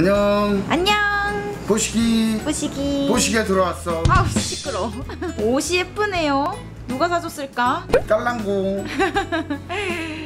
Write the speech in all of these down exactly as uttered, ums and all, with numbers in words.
안녕. 안녕. 보시기. 보시기. 보시기에 들어왔어. 아우 시끄러워. 옷이 예쁘네요. 누가 사줬을까? 딸랑고.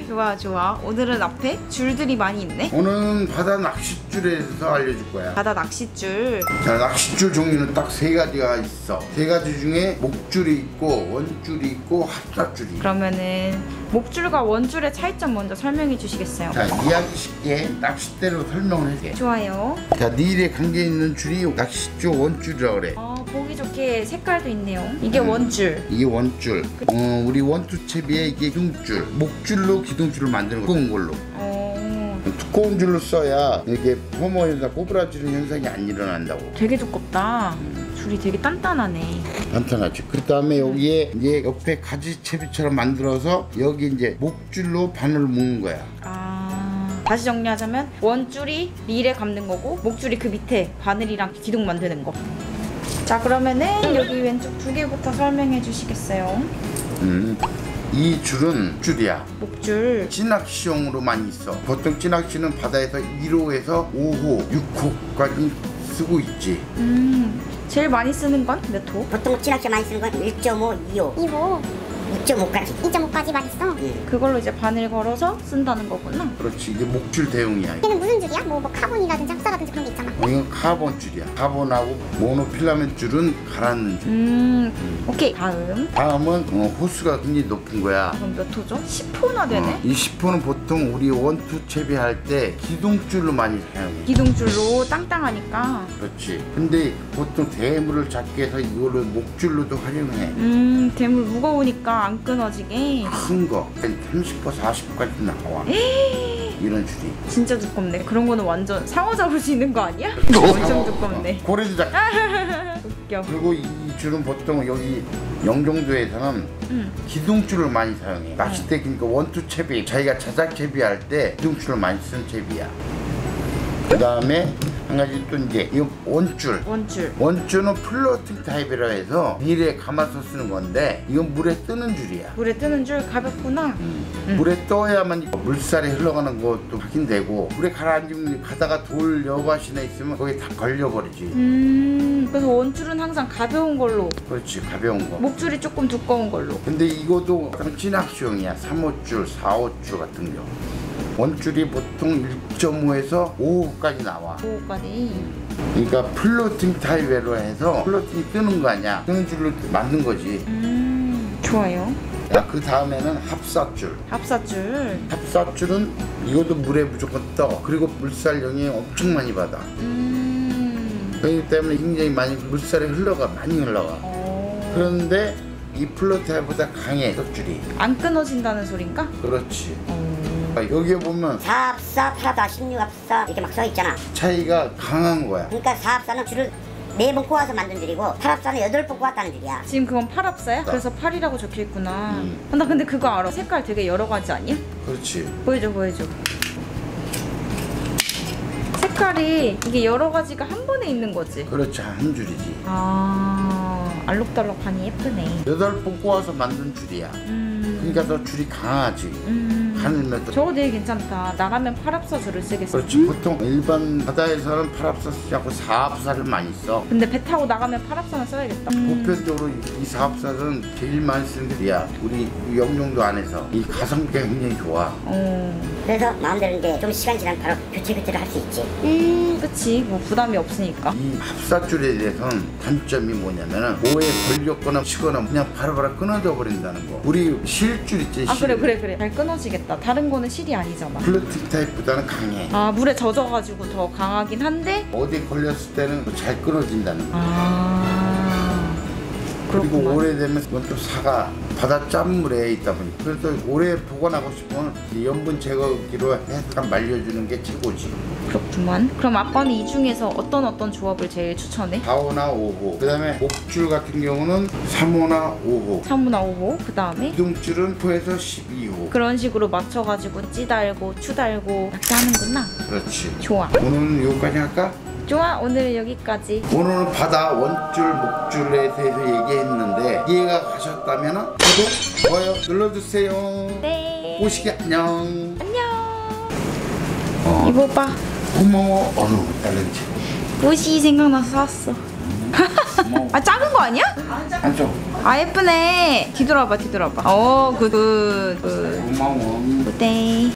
좋아 좋아. 오늘은 앞에 줄들이 많이 있네. 오늘은 바다 낚싯줄에서 알려줄 거야. 바다 낚싯줄. 자, 낚싯줄 종류는 딱 세 가지가 있어. 세 가지 중에 목줄이 있고 원줄이 있고 합사줄이. 그러면은 목줄과 원줄의 차이점 먼저 설명해 주시겠어요? 자, 이야기 쉽게 낚싯대로 설명을 해주세요. 좋아요. 자, 니일에 관계 있는 줄이 낚싯줄 원줄이라고 그래. 어. 보기 좋게 색깔도 있네요. 이게 음, 원줄. 이게 원줄. 어, 우리 원투채비에 이게 흉줄. 목줄로 기둥줄을 만드는 두꺼운 걸로. 어. 두꺼운 줄로 써야 이게 포머에다 꼬부라지는 현상이 안 일어난다고. 되게 두껍다. 음. 줄이 되게 단단하네. 단단하지. 그 다음에 여기에 음. 얘 옆에 가지채비처럼 만들어서 여기 이제 목줄로 바늘 묶는 거야. 아. 다시 정리하자면 원줄이 릴에 감는 거고 목줄이 그 밑에 바늘이랑 기둥 만드는 거. 자, 그러면은 여기 왼쪽 두 개부터 설명해 주시겠어요? 음, 이 줄은 목줄이야. 목줄. 찌낚시용으로 많이 있어. 보통 찌낚시는 바다에서 일 호에서 오 호, 육 호까지 쓰고 있지. 음, 제일 많이 쓰는 건 몇 호? 보통 찌낚시 많이 쓰는 건 일 점 오, 이 호. 이 호. 이 점 오까지. 이 점 오까지 많이 써. 예. 그걸로 이제 바늘 걸어서 쓴다는 거구나. 그렇지. 이게 목줄 대용이야. 얘는 무슨 줄이야? 뭐, 뭐 카본이라든지 합사라든지 그런 게 있잖아. 어, 이건 카본 줄이야. 카본하고 모노필라멘 줄은 갈아는 줄. 음, 음. 오케이. 다음. 다음은 어, 호수가 굉장히 높은 거야. 그럼 몇 호죠? 십 호나 되네? 어, 이 십 호는 보통 우리 원투 채비할 때 기둥줄로 많이 사용해. 기둥줄로 땅땅하니까. 그렇지. 근데 보통 대물을 잡기 위해서 이걸로 목줄로도 활용해. 음, 대물 무거우니까 안 끊어지게. 큰 거 삼십 퍼센트 사십 퍼센트까지 나와. 에이, 이런 줄이 진짜 두껍네. 그런 거는 완전 상어 잡을 수 있는 거 아니야? 엄청 두껍네. 어, 고래도 잡. 웃겨. 그리고 이 줄은 보통 여기 영종도에서는 음. 기둥줄을 많이 사용해. 낚싯대. 그러니까 원투 채비, 자기가 자작 채비할 때 기둥줄을 많이 쓰는 채비야. 그 다음에 한 가지 또 이제 이 원줄. 원줄. 원줄은 플로팅 타입이라 해서 릴에 감아서 쓰는 건데 이건 물에 뜨는 줄이야. 물에 뜨는 줄. 가볍구나. 음. 음. 물에 떠야만 물살이 흘러가는 것도 확인되고, 물에 가라앉으면 가다가 돌 여과시나 있으면 거기에 다 걸려버리지. 음. 그래서 원줄은 항상 가벼운 걸로. 그렇지, 가벼운 거. 목줄이 조금 두꺼운 걸로. 근데 이것도 찌낚시용이야. 삼 호줄, 사 호줄 같은 경우. 원줄이 보통 일 점 오에서 오 호까지 나와. 오 호까지. 그러니까 플로팅 타입으로 해서 플로팅이 뜨는 거 아니야. 뜨는 줄로 만든 거지. 음, 좋아요. 자, 그 다음에는 합사줄. 합사줄. 합사줄은 이것도 물에 무조건 떠. 그리고 물살 영향 엄청 많이 받아. 음. 그렇기 때문에 굉장히 많이 물살이 흘러가. 많이 흘러가. 오. 그런데 이 플로팅보다 강해, 합사줄이. 안 끊어진다는 소린가? 그렇지. 오. 여기에 보면 사 합사, 팔 합사, 십육 합사 이렇게 막 써있잖아. 차이가 강한 거야. 그러니까 사 합사는 줄을 네 번 꼬아서 만든 줄이고 팔 합사는 여덟 번 꼬았다는 줄이야. 지금 그건 팔 합사야? 그래서 팔이라고 적혀있구나. 음. 나 근데 그거 알아. 색깔 되게 여러 가지 아니야? 그렇지. 보여줘 보여줘. 색깔이 이게 여러 가지가 한 번에 있는 거지? 그렇지, 한 줄이지. 아, 알록달록하니 예쁘네. 여덟 번 꼬아서 만든 줄이야. 음. 그러니까 더 줄이 강하지. 음. 저거 되게 괜찮다. 나가면 팔 합사 줄을 쓰겠어. 그렇지. 음? 보통 일반 바다에서는 팔 합사 쓰지 않고 사 합사를 많이 써. 근데 배 타고 나가면 팔 합사만 써야겠다. 음. 보편적으로 이 사 합사는 제일 많이 쓰는 줄이야. 우리 영종도 안에서 이 가성비가 굉장히 좋아. 음. 그래서 마음대로 이제 좀 시간 지나면 바로 교체 교체를 할 수 있지. 음, 그치. 뭐 부담이 없으니까. 이 합사줄에 대해서는 단점이 뭐냐면은 뭐에 걸렸거나 치거나 그냥 바로바로 끊어져 버린다는 거. 우리 실줄 있지. 아, 실. 그래 그래 그래. 잘 끊어지겠다. 다른 거는 실이 아니잖아. 플로팅 타입보다는 강해. 아, 물에 젖어가지고 더 강하긴 한데 어디 걸렸을 때는 잘 끊어진다는 거야. 아, 그리고 그렇구나. 오래되면 이건 또 사가 바다 짠물에 있다 보니까. 그래서 오래 보관하고 싶으면 염분 제거기로 약간 말려주는 게 최고지. 그렇구만. 그럼 아빠는 이 중에서 어떤 어떤 조합을 제일 추천해? 사 호나 오 호. 그 다음에 목줄 같은 경우는 삼 호나 오 호. 삼 호나 오 호. 그 다음에 기둥줄은 구 호에서 십이 호. 그런 식으로 맞춰가지고 찌 달고 추 달고 이렇게 하는구나. 그렇지. 좋아. 오늘은 여기까지 할까? 좋아. 오늘은 여기까지. 오늘은 바다 원줄 목줄에 대해서 얘기했는데 이해가 가셨다면 구독, 좋아요 눌러주세요. 네. 보시기 안녕. 안녕. 어. 이거 봐. 고마워. 어휴, 딸내미지. 옷이 생각나서 샀어. 아, 작은 거 아니야? 안 줘. 아, 예쁘네. 뒤돌아봐, 뒤돌아봐. 어, 굿, 굿. 고마워. 굿데이.